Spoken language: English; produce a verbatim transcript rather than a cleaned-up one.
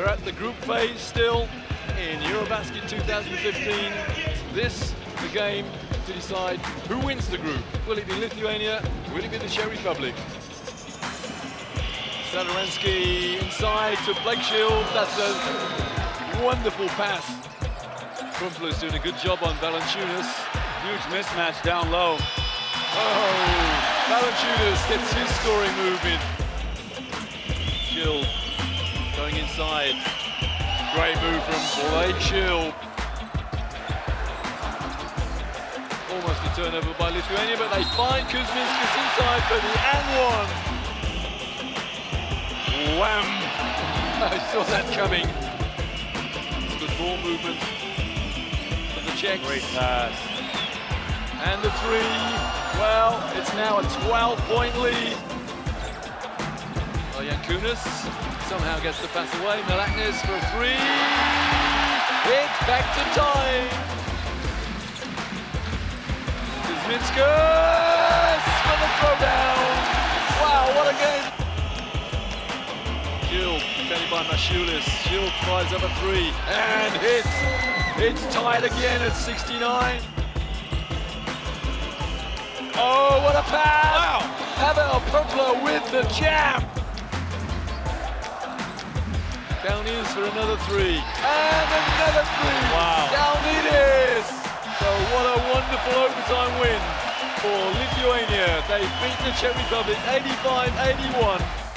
We're at the group phase still in EuroBasket two thousand fifteen. This is the game to decide who wins the group. Will it be Lithuania? Will it be the Czech Republic? Sadarensky inside to Blake Shield. That's a wonderful pass. Krumplers doing a good job on Valančiūnas. Huge mismatch down low. Oh, Valančiūnas gets his scoring move in. Shield. Going inside, great move from Blake Shield. Almost a turnover by Lithuania, but they find Kuzmiskis inside for the and one. Wham! I saw that coming. It's good ball movement for the Czechs. Great pass. And the three. Well, it's now a twelve-point lead. Kunis somehow gets the pass away. Milaknis for a three. It's back to tie. Kuzmiskis for the throwdown. Wow, what a game! Shield defended by Mashulis. Shield fires up a three and hits. It's tied again at sixty-nine. Oh, what a pass! Wow. Pavel Krumplers with the jam. Down is for another three, and another three! Wow. Down it is! So what a wonderful overtime win for Lithuania. They beat the Czech Republic eighty-five eighty-one.